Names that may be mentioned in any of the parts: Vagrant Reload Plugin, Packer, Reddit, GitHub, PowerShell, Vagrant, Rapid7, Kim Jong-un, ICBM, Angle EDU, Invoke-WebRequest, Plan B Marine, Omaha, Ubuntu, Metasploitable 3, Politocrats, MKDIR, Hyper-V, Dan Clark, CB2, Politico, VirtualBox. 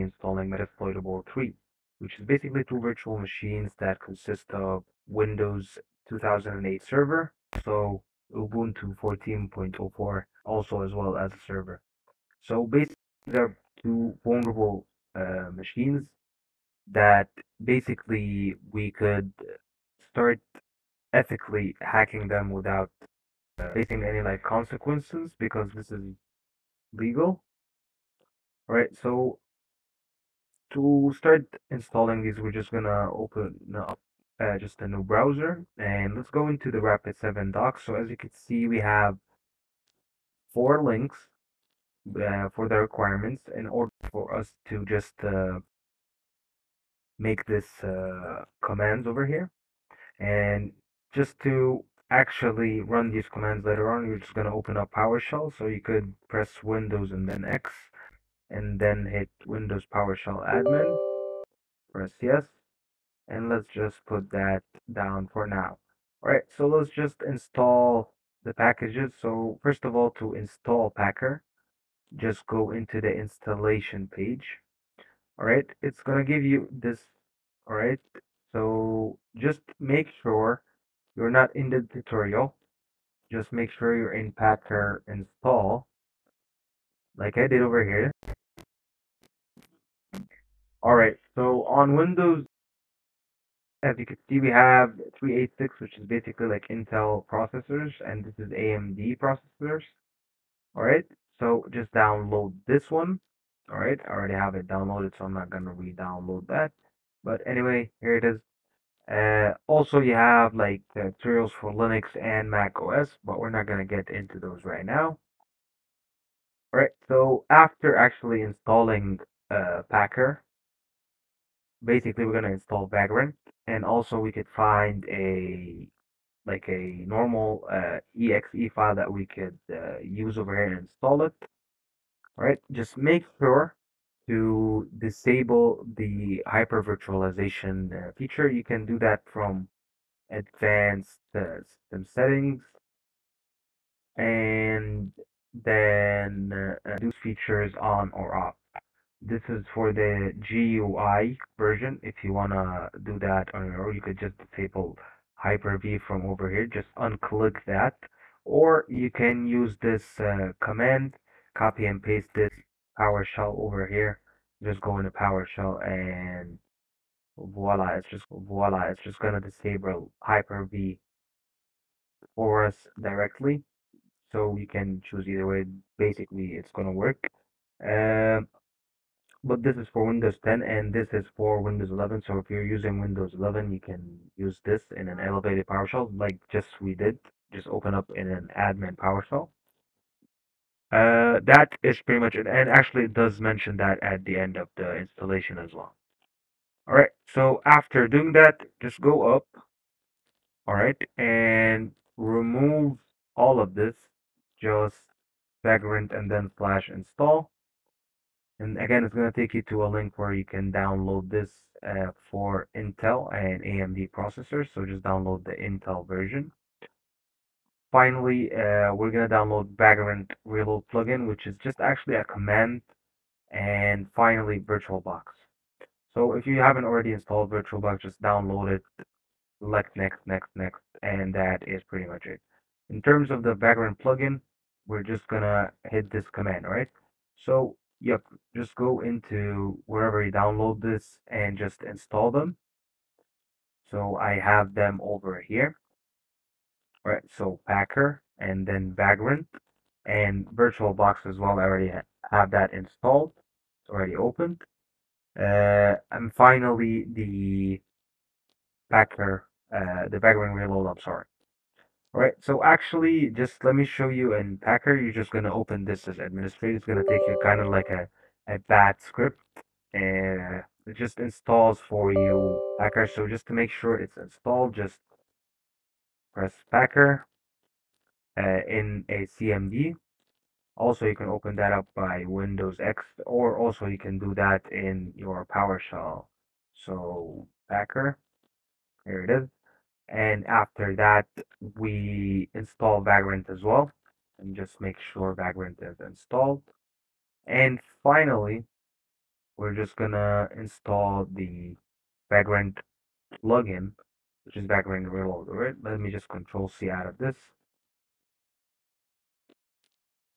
installing Metasploitable 3, which is basically two virtual machines that consist of Windows 2008 server, so Ubuntu 14.04 also as well as a server. So basically there are two vulnerable machines that basically we could start ethically hacking them without facing any like consequences, because this is legal. All right, so to start installing these, we're just gonna open up just a new browser, and let's go into the Rapid7 docs. So as you can see, we have 4 links for the requirements in order for us to just make this commands over here. And just to actually run these commands later on, you're just going to open up PowerShell. So you could press Windows and then X, and then hit Windows PowerShell admin, press yes, and let's just put that down for now. All right, so let's just install the packages. So first of all, to install Packer, just go into the installation page. All right, it's going to give you this. All right, so just make sure you're not in the tutorial, just make sure you're in Packer install, like I did over here. All right, so on Windows, as you can see, we have 386, which is basically like Intel processors, and this is AMD processors. All right, so just download this one. All right, I already have it downloaded, so I'm not gonna re-download that. But anyway, here it is. Also, you have like the tutorials for Linux and Mac OS, but we're not going to get into those right now. All right, so after actually installing Packer, basically we're going to install Vagrant, and also we could find a normal exe file that we could use over here and install it. All right, just make sure to disable the hyper virtualization feature. You can do that from advanced system settings, and then do features on or off. This is for the GUI version. If you want to do that, or you could just disable Hyper-V from over here, just unclick that, or you can use this command, copy and paste this PowerShell over here, just go into PowerShell, and voila, it's just gonna disable Hyper-V for us directly. So you can choose either way, basically it's gonna work. But this is for Windows 10 and this is for Windows 11, so if you're using Windows 11, you can use this in an elevated PowerShell like just we did. Just open up in an admin PowerShell. That is pretty much it, and actually it does mention that at the end of the installation as well. All right, so after doing that, just go up, all right, and remove all of this, just Vagrant and then /install, and again it's going to take you to a link where you can download this for Intel and AMD processors. So just download the Intel version. Finally, we're going to download Vagrant Reload Plugin, which is just actually a command. And finally, VirtualBox. So if you haven't already installed VirtualBox, just download it, select next, next, next, and that is pretty much it. In terms of the Vagrant plugin, we're just going to hit this command, all right? So, yep, just go into wherever you download this and just install them. So I have them over here. All right, so Packer and then Vagrant and VirtualBox as well. I already have that installed. It's already opened. And finally, the Vagrant Reload, I'm sorry. All right, so actually, just let me show you in Packer. You're just going to open this as administrator. It's going to take you kind of like a bat script. And it just installs for you Packer. So just to make sure it's installed, just press Packer in a CMD. Also, you can open that up by Windows X, or also you can do that in your PowerShell. So Packer, here it is. And after that, we install Vagrant as well. And just make sure Vagrant is installed. And finally, we're just gonna install the Vagrant plugin, which is Vagrant Reload. Right? Let me just Control C out of this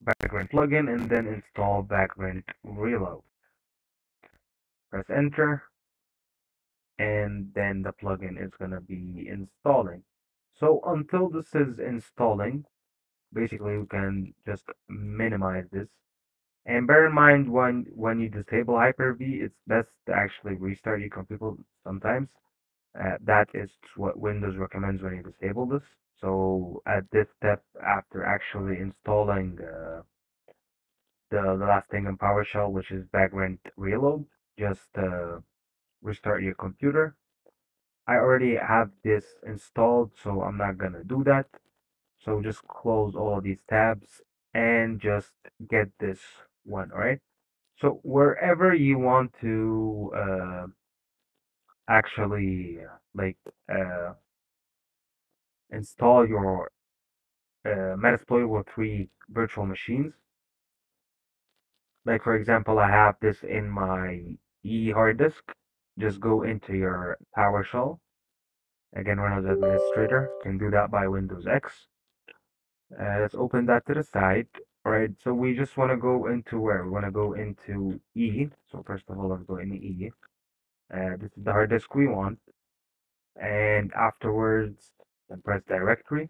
Vagrant plugin and then install Vagrant Reload. Press enter, and then the plugin is gonna be installing. So until this is installing, basically we can just minimize this. And bear in mind, when you disable Hyper-V, it's best to actually restart your computer sometimes. That is what Windows recommends when you disable this. So at this step, after actually installing the last thing in PowerShell, which is Vagrant Reload, just restart your computer. I already have this installed, so I'm not gonna do that. So just close all these tabs and just get this one. All right, so wherever you want to actually install your Metasploitable 3 virtual machines, like for example I have this in my E hard disk, just go into your PowerShell. Again, Windows administrator can do that by Windows X. Let's open that to the side. All right, so we just want to go into where? We want to go into E. So first of all, let's go into E. This is the hard disk we want. And afterwards, then press directory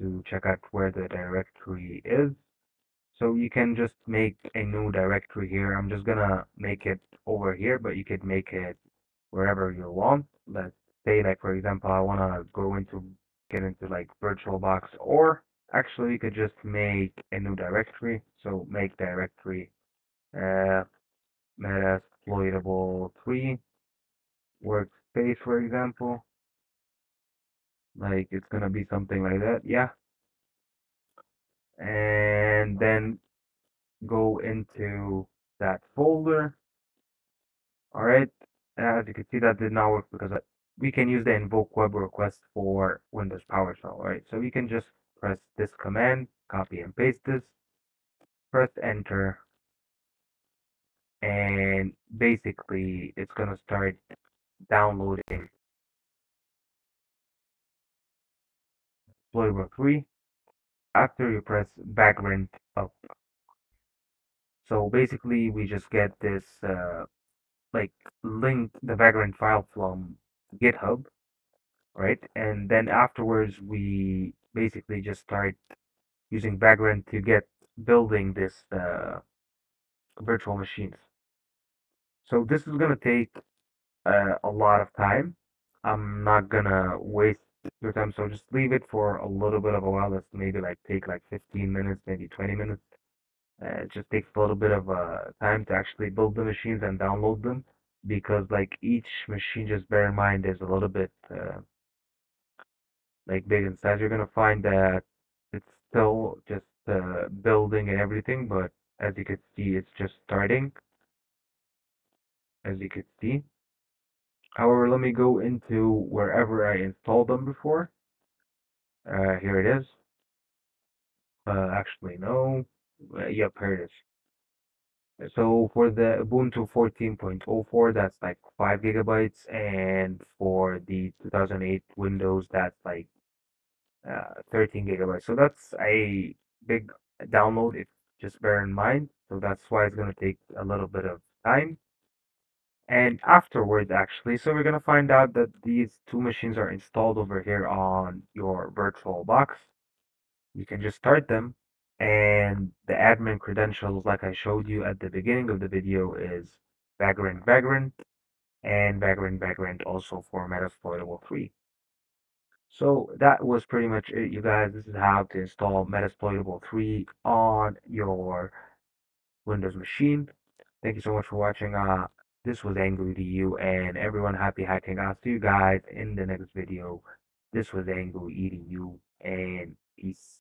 to check out where the directory is. So you can just make a new directory here. I'm just gonna make it over here, but you could make it wherever you want. Let's say, like for example, I wanna go into like VirtualBox, or actually you could just make a new directory. So make directory Metasploitable 3 workspace, for example. Like it's gonna be something like that, yeah. And then go into that folder. All right, as you can see, that did not work because we can use the invoke web request for Windows PowerShell. All right, so we can just press this command, copy and paste this, press enter, and basically it's going to start downloading Metasploitable 3 after you press Vagrant up. So basically we just get this link, the Vagrant file from GitHub, right? And then afterwards we basically just start using Vagrant to get building this virtual machines. So this is gonna take a lot of time. I'm not gonna waste your time, so just leave it for a little bit of a while. Let's maybe take 15 minutes, maybe 20 minutes. It just takes a little bit of time to actually build the machines and download them, because each machine, just bear in mind, is a little bit big in size. You're gonna find that it's still just building and everything, but as you can see, it's just starting, as you can see. However, let me go into wherever I installed them before. Here it is. Actually, no. Yep, here it is. So for the Ubuntu 14.04, that's 5 GB, and for the 2008 Windows, that's 13 GB. So that's a big download, if just bear in mind. So that's why it's going to take a little bit of time. And afterwards, actually, so we're going to find out that these two machines are installed over here on your VirtualBox. You can just start them, and the admin credentials, like I showed you at the beginning of the video, is Vagrant Vagrant and Vagrant Vagrant also for Metasploitable 3. So that was pretty much it, you guys. This is how to install Metasploitable 3 on your Windows machine. Thank you so much for watching. This was Angle EDU, and everyone, happy hacking. I'll see you guys in the next video. This was Angle EDU, and peace.